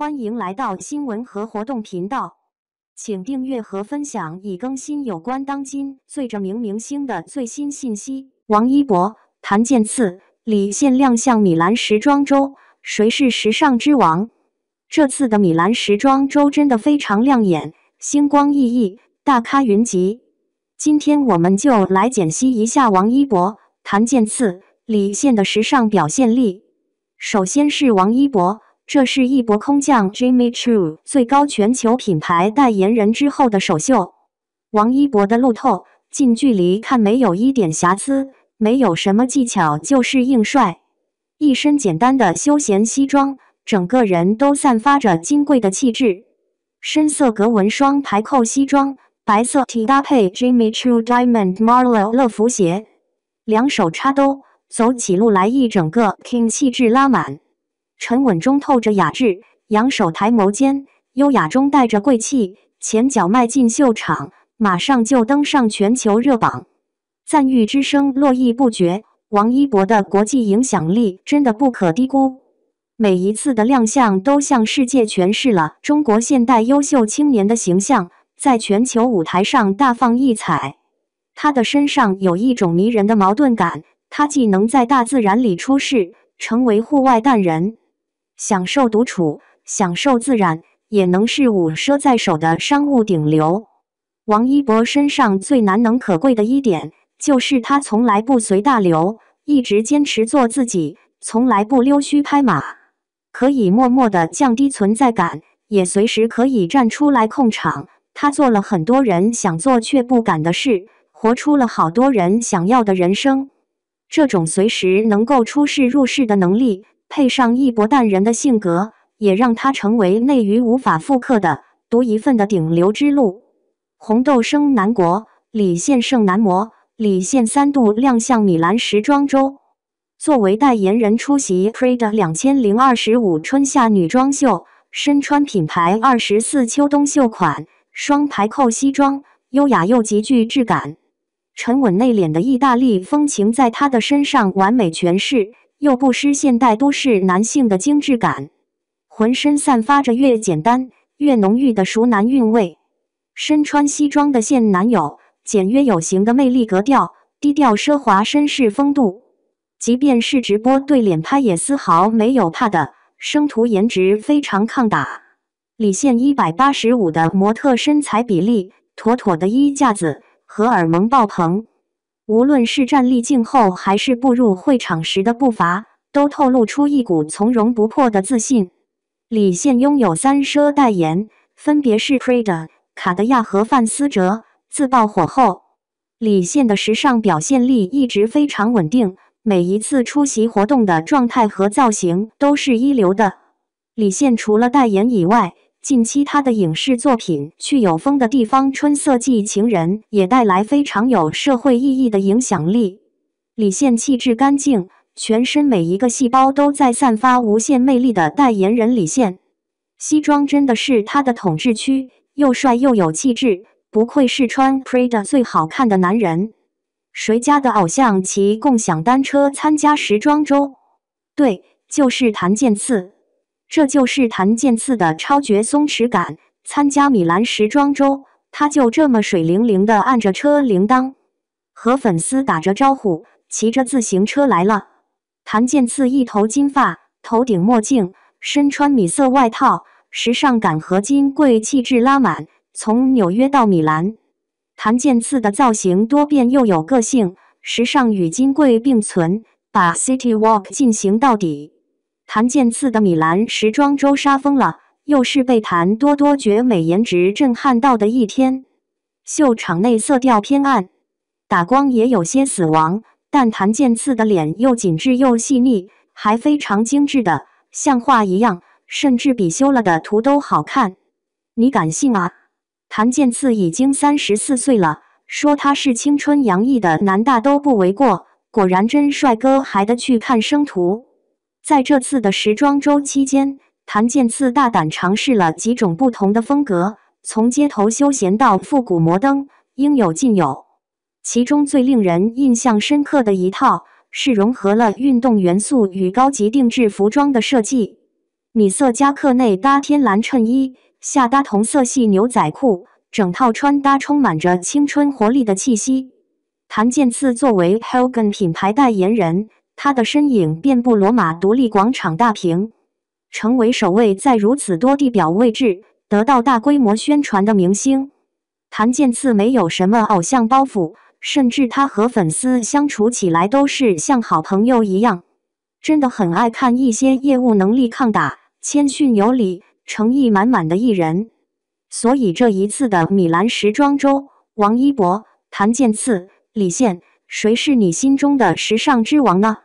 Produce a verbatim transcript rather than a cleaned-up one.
欢迎来到新闻和活动频道，请订阅和分享以更新有关当今最著名明星的最新信息。王一博、谭健次、李现亮相米兰时装周，谁是时尚之王？这次的米兰时装周真的非常亮眼，星光熠熠，大咖云集。今天我们就来解析一下王一博、谭健次、李现的时尚表现力。首先是王一博。 这是一博空降 Jimmy True 最高全球品牌代言人之后的首秀。王一博的路透，近距离看没有一点瑕疵，没有什么技巧，就是硬帅。一身简单的休闲西装，整个人都散发着金贵的气质。深色格纹双排扣西装，白色 T 搭配 Jimmy True Diamond Marlow 乐福鞋，两手插兜，走起路来一整个 King 气质拉满。 沉稳中透着雅致，扬手抬眸间，优雅中带着贵气。前脚迈进秀场，马上就登上全球热榜，赞誉之声络绎不绝。王一博的国际影响力真的不可低估，每一次的亮相都向世界诠释了中国现代优秀青年的形象，在全球舞台上大放异彩。他的身上有一种迷人的矛盾感，他既能在大自然里出世，成为户外淡人。 享受独处，享受自然，也能是五奢在手的商务顶流。王一博身上最难能可贵的一点，就是他从来不随大流，一直坚持做自己，从来不溜须拍马，可以默默地降低存在感，也随时可以站出来控场。他做了很多人想做却不敢的事，活出了好多人想要的人生。这种随时能够出世入世的能力。 配上一博淡人的性格，也让他成为内娱无法复刻的独一份的顶流之路。红豆生南国，李现胜男模。李现三度亮相米兰时装周，作为代言人出席 Prada 二零二五春夏女装秀，身穿品牌二十四秋冬秀款双排扣西装，优雅又极具质感，沉稳内敛的意大利风情在他的身上完美诠释。 又不失现代都市男性的精致感，浑身散发着越简单越浓郁的熟男韵味。身穿西装的现男友，简约有型的魅力格调，低调奢华绅士风度。即便是直播对脸拍，也丝毫没有怕的，生图颜值非常抗打。李现一百八十五的模特身材比例，妥妥的衣架子，荷尔蒙爆棚。 无论是站立镜后，还是步入会场时的步伐，都透露出一股从容不迫的自信。李现拥有三奢代言，分别是 Prada、卡地亚和范思哲，自曝火后。李现的时尚表现力一直非常稳定，每一次出席活动的状态和造型都是一流的。李现除了代言以外， 近期他的影视作品《去有风的地方》《春色季情人》也带来非常有社会意义的影响力。李现气质干净，全身每一个细胞都在散发无限魅力的代言人李现，西装真的是他的统治区，又帅又有气质，不愧是穿 Prada 最好看的男人。谁家的偶像骑共享单车参加时装周？对，就是谭健次。 这就是谭健次的超绝松弛感。参加米兰时装周，他就这么水灵灵的按着车铃铛，和粉丝打着招呼，骑着自行车来了。谭健次一头金发，头顶墨镜，身穿米色外套，时尚感和金贵气质拉满。从纽约到米兰，谭健次的造型多变又有个性，时尚与金贵并存，把 City Walk 进行到底。 谭健次的米兰时装周杀疯了，又是被谭多多绝美颜值震撼到的一天。秀场内色调偏暗，打光也有些死亡，但谭健次的脸又紧致又细腻，还非常精致的像画一样，甚至比修了的图都好看。你敢信啊？谭健次已经三十四岁了，说他是青春洋溢的男大都不为过。果然真帅哥还得去看生图。 在这次的时装周期间，谭健次大胆尝试了几种不同的风格，从街头休闲到复古摩登，应有尽有。其中最令人印象深刻的一套是融合了运动元素与高级定制服装的设计。米色夹克内搭天蓝衬衣，下搭同色系牛仔裤，整套穿搭充满着青春活力的气息。谭健次作为 Helgan 品牌代言人，他的身影遍布罗马独立广场大屏，成为首位在如此多地表位置得到大规模宣传的明星。谭健次没有什么偶像包袱，甚至他和粉丝相处起来都是像好朋友一样。 真的很爱看一些业务能力抗打、谦逊有礼、诚意满满的艺人，所以这一次的米兰时装周，王一博、谭健次、李现，谁是你心中的时尚之王呢？